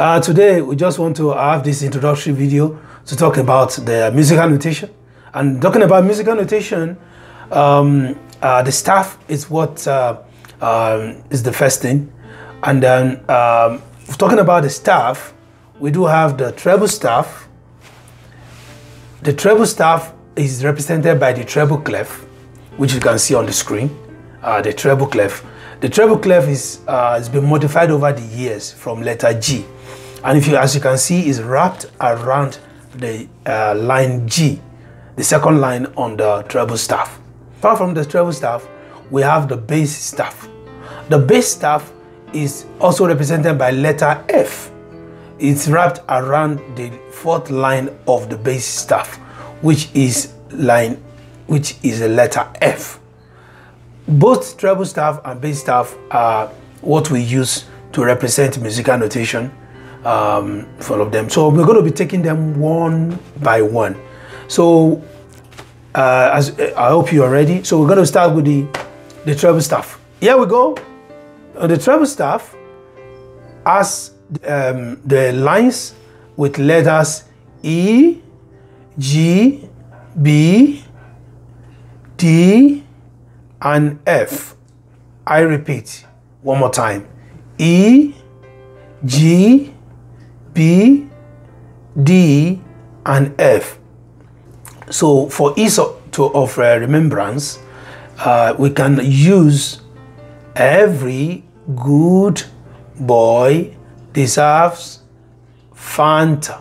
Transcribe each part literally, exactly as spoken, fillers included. Uh, today, we just want to have this introductory video to talk about the musical notation. And talking about musical notation, um, uh, the staff is what uh, um, is the first thing. And then um, talking about the staff, we do have the treble staff. The treble staff is represented by the treble clef, which you can see on the screen, uh, the treble clef. The treble clef is, uh, has been modified over the years from letter G. And if you, as you can see, is wrapped around the uh, line G, the second line on the treble staff. Apart from the treble staff, we have the bass staff. The bass staff is also represented by letter F. It's wrapped around the fourth line of the bass staff, which is line, which is a letter F. Both treble staff and bass staff are what we use to represent musical notation. Um, follow them. So we're going to be taking them one by one. So uh, as I hope you are ready. So we're going to start with the the treble staff. Here we go. Uh, the treble staff has um, the lines with letters E, G, B, D, and F. I repeat one more time: E, G, B, D, and F. So for ease of, to, of uh, remembrance, uh, we can use every good boy deserves Fanta,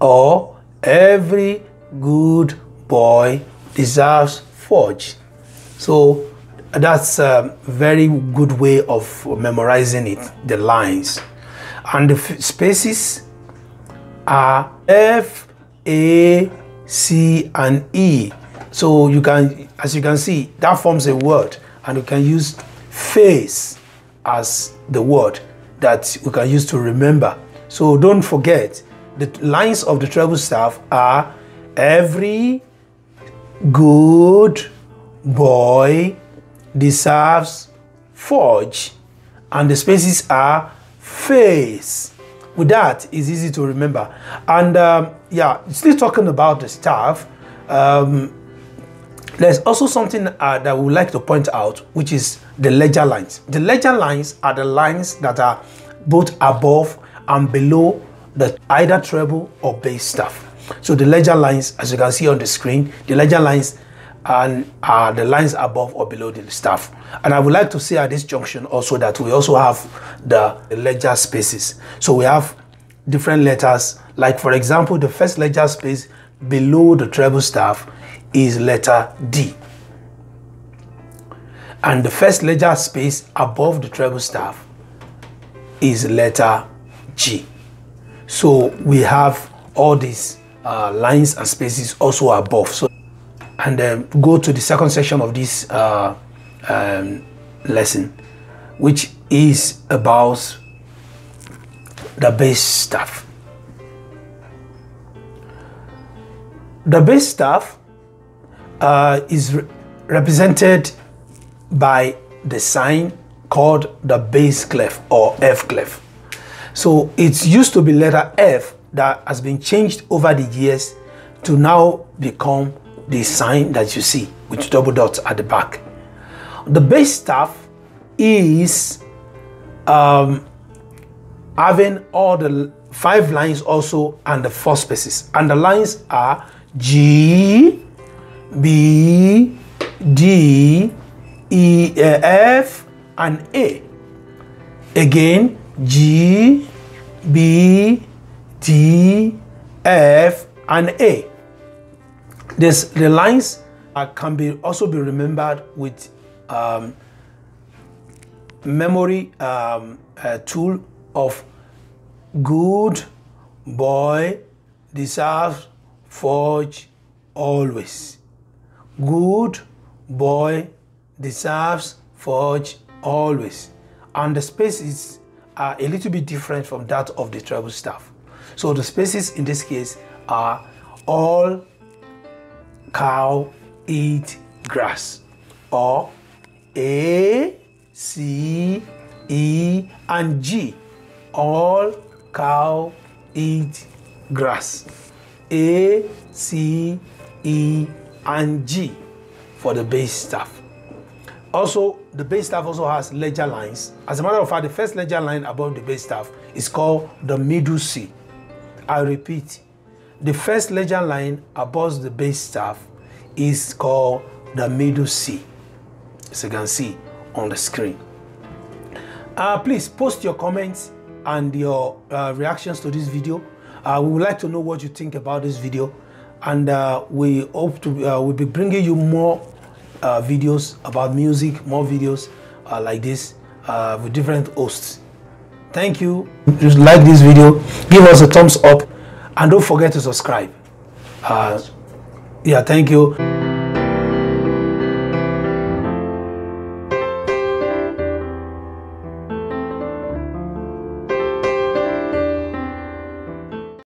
or every good boy deserves Fudge. So that's a very good way of memorizing it, the lines. And the spaces are F, A, C, and E. So you can, as you can see, that forms a word, and you can use face as the word that we can use to remember. So don't forget, the lines of the treble staff are every good boy deserves Fudge, and the spaces are face. With that, it's easy to remember. And um, yeah, still talking about the staff, um, there's also something uh, that we would like to point out, which is the ledger lines. The ledger lines are the lines that are both above and below the either treble or bass staff. So the ledger lines, as you can see on the screen, the ledger lines and uh, the lines above or below the staff. And I would like to say at this junction also that we also have the ledger spaces. So we have different letters, like for example, the first ledger space below the treble staff is letter D. And the first ledger space above the treble staff is letter G. So we have all these uh, lines and spaces also above. So and then go to the second section of this uh, um, lesson, which is about the bass staff. The bass staff uh, is re represented by the sign called the bass clef or F clef. So it used to be letter F that has been changed over the years to now become the sign that you see with double dots at the back. The bass staff is um, having all the five lines also and the four spaces, and the lines are G, B, D, E, F, and A. Again, G, B, D, F, and A. This, the lines uh, can be also be remembered with um, memory um, uh, tool of good boy deserves Fudge always. Good boy deserves Fudge always. And the spaces are a little bit different from that of the treble staff. So the spaces in this case are all cow eat grass, or A, C, E, and G. All cow eat grass. A, C, E, and G for the base staff. Also, the base staff also has ledger lines. As a matter of fact, the first ledger line above the base staff is called the middle C. I repeat, the first ledger line above the base staff is called the middle C, as you can see on the screen. Uh, please post your comments and your uh, reactions to this video. Uh, we would like to know what you think about this video, and uh, we hope to uh, we'll be bringing you more uh, videos about music, more videos uh, like this uh, with different hosts. Thank you. If you like this video, give us a thumbs up and don't forget to subscribe. Uh, yeah, thank you.